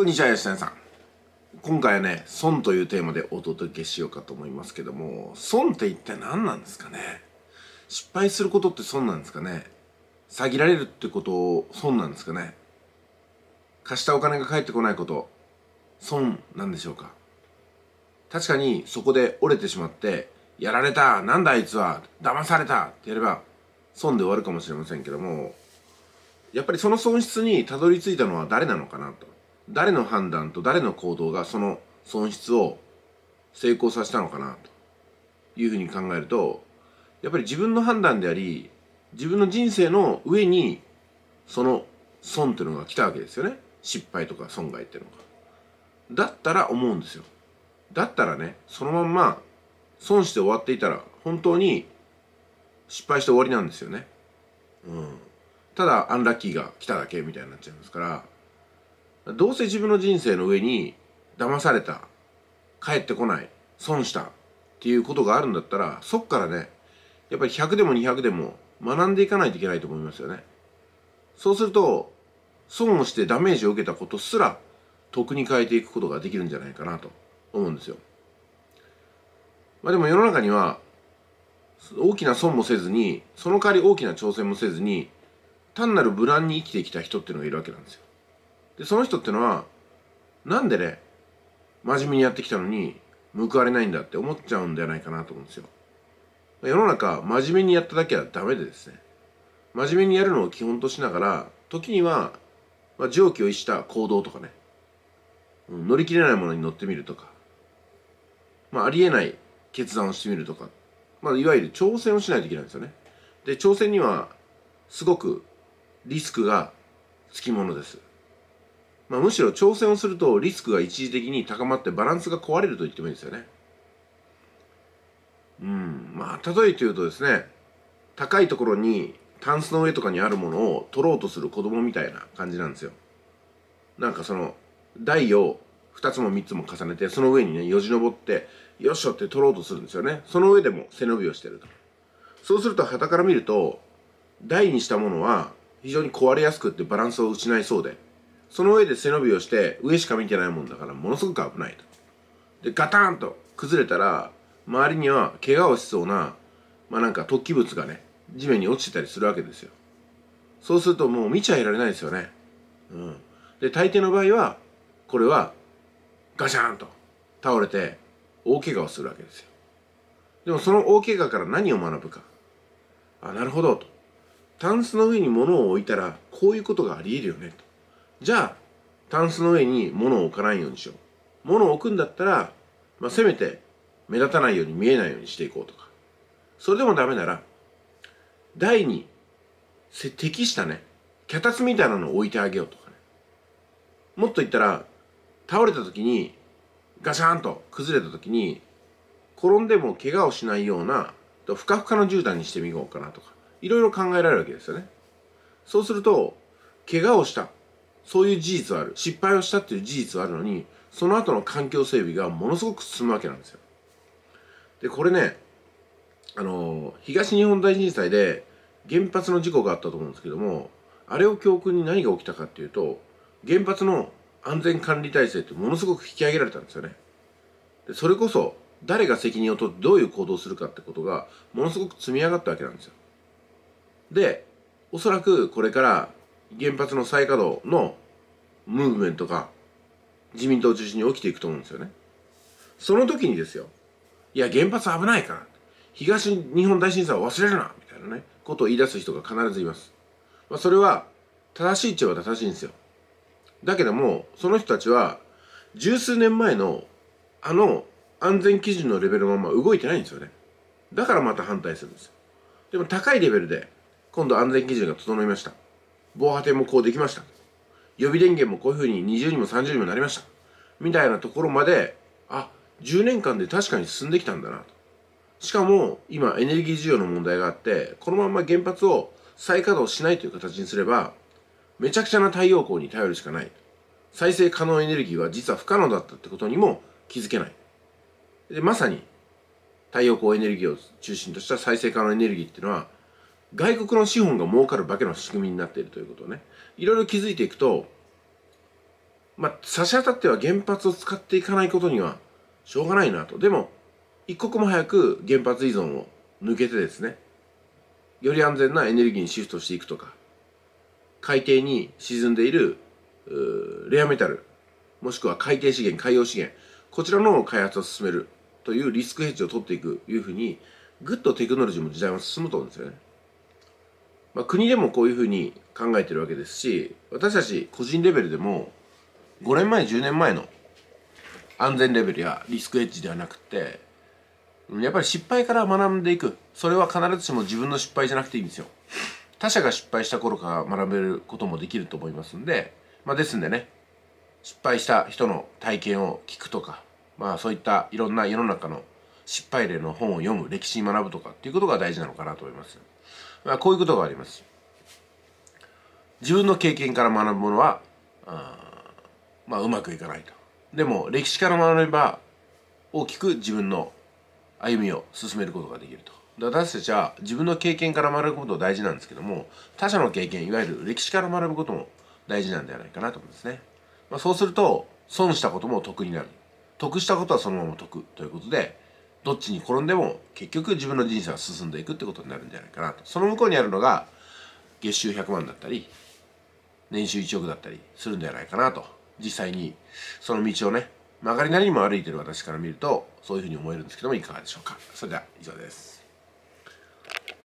こんにちは、吉谷さん。今回はね、損というテーマでお届けしようかと思いますけども、損って一体何なんですかね。失敗することって損なんですかね。詐欺られるってことを損なんですかね。貸したお金が返ってこないこと、損なんでしょうか。確かにそこで折れてしまって、やられた、なんだあいつは、騙されたってやれば、損で終わるかもしれませんけども、やっぱりその損失にたどり着いたのは誰なのかなと。誰の判断と誰の行動がその損失を成功させたのかなというふうに考えると、やっぱり自分の判断であり、自分の人生の上にその損っていうのが来たわけですよね。失敗とか損害っていうのが。だったら思うんですよ。だったらね、そのまんま損して終わっていたら本当に失敗して終わりなんですよね。ただアンラッキーが来ただけみたいになっちゃいますから、どうせ自分の人生の上に騙された、帰ってこない、損したっていうことがあるんだったら、そっからね、やっぱり100でも200でも学んでいかないといけないと思いますよね。そうすると、損をしてダメージを受けたことすら得に変えていくことができるんじゃないかなと思うんですよ。まあでも世の中には、大きな損もせずに、その代わり大きな挑戦もせずに、単なる無難に生きてきた人っていうのがいるわけなんですよ。で、その人ってのは、なんでね、真面目にやってきたのに報われないんだって思っちゃうんではないかなと思うんですよ。世の中、真面目にやっただけはダメでですね、真面目にやるのを基本としながら、時には、常軌を逸した行動とかね、乗り切れないものに乗ってみるとか、ありえない決断をしてみるとか、いわゆる挑戦をしないといけないんですよね。で、挑戦には、すごくリスクがつきものです。むしろ挑戦をするとリスクが一時的に高まってバランスが壊れると言ってもいいですよね。例えというとですね、高いところにタンスの上とかにあるものを取ろうとする子供みたいな感じなんですよ。なんかその台を2つも3つも重ねて、その上にね、よじ登って、よっしょって取ろうとするんですよね。その上でも背伸びをしてると。そうすると傍から見ると、台にしたものは非常に壊れやすくってバランスを失いそうで、その上で背伸びをして、上しか見てないもんだから、ものすごく危ないと。で、ガタンと崩れたら、周りには怪我をしそうな、なんか突起物がね、地面に落ちてたりするわけですよ。そうするともう見ちゃいられないですよね。で、大抵の場合は、これは、ガシャンと倒れて、大怪我をするわけですよ。でもその大怪我から何を学ぶか。あ、なるほどと。タンスの上に物を置いたら、こういうことがあり得るよねと。じゃあ、タンスの上に物を置かないようにしよう。物を置くんだったら、せめて目立たないように見えないようにしていこうとか。それでもダメなら、台に適したね、脚立みたいなのを置いてあげようとかね。もっと言ったら、倒れた時に、ガシャーンと崩れた時に、転んでも怪我をしないような、ふかふかの絨毯にしてみようかなとか。いろいろ考えられるわけですよね。そうすると、怪我をした。そういう事実はある。失敗をしたっていう事実はあるのに、その後の環境整備がものすごく進むわけなんですよ。で、これね、東日本大震災で原発の事故があったと思うんですけども、あれを教訓に何が起きたかっていうと、原発の安全管理体制ってものすごく引き上げられたんですよね。で、それこそ、誰が責任を取ってどういう行動をするかってことが、ものすごく積み上がったわけなんですよ。で、おそらくこれから、原発の再稼働のムーブメントが自民党を中心に起きていくと思うんですよね。その時にですよ、いや原発危ないから、東日本大震災を忘れるな、みたいなね、ことを言い出す人が必ずいます。それは正しいっちゃ正しいんですよ。だけども、その人たちは十数年前のあの安全基準のレベルのまま動いてないんですよね。だからまた反対するんですよ。でも高いレベルで今度安全基準が整いました。防波堤もこうできました。予備電源もこういうふうに20にも30にもなりました。みたいなところまで、あ、10年間で確かに進んできたんだなと。しかも、今エネルギー需要の問題があって、このまま原発を再稼働しないという形にすれば、めちゃくちゃな太陽光に頼るしかない。再生可能エネルギーは実は不可能だったってことにも気づけない。で、まさに、太陽光エネルギーを中心とした再生可能エネルギーっていうのは、外国の資本が儲かる化けの仕組みになっているということをね、いろいろ気づいていくと、差し当たっては原発を使っていかないことにはしょうがないなと。でも、一刻も早く原発依存を抜けてですね、より安全なエネルギーにシフトしていくとか、海底に沈んでいるレアメタル、もしくは海底資源、海洋資源、こちらの開発を進めるというリスクヘッジを取っていくというふうに、ぐっとテクノロジーも時代は進むと思うんですよね。国でもこういうふうに考えてるわけですし、私たち個人レベルでも、5年前、10年前の安全レベルやリスクヘッジではなくて、やっぱり失敗から学んでいく。それは必ずしも自分の失敗じゃなくていいんですよ。他者が失敗した頃から学べることもできると思いますんで、ですんでね、失敗した人の体験を聞くとか、そういったいろんな世の中の失敗例の本を読む、歴史に学ぶとかっていうことが大事なのかなと思います。こういうことがあります。自分の経験から学ぶものは、うまくいかないと。でも、歴史から学べば、大きく自分の歩みを進めることができると。私たちは自分の経験から学ぶこと大事なんですけども、他者の経験、いわゆる歴史から学ぶことも大事なんではないかなと思うんですね。そうすると、損したことも得になる。得したことはそのまま得ということで、どっちに転んでも結局自分の人生は進んでいくってことになるんじゃないかなと。その向こうにあるのが、月収100万だったり、年収1億だったりするんではないかなと。実際にその道をね、曲がりなりにも歩いてる私から見ると、そういうふうに思えるんですけども、いかがでしょうか。それでは以上です。